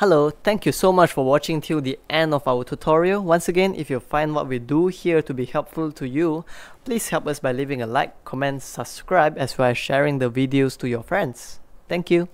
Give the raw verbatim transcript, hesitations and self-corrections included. Hello, thank you so much for watching till the end of our tutorial. Once again, if you find what we do here to be helpful to you, please help us by leaving a like, comment, subscribe, as well as sharing the videos to your friends. Thank you.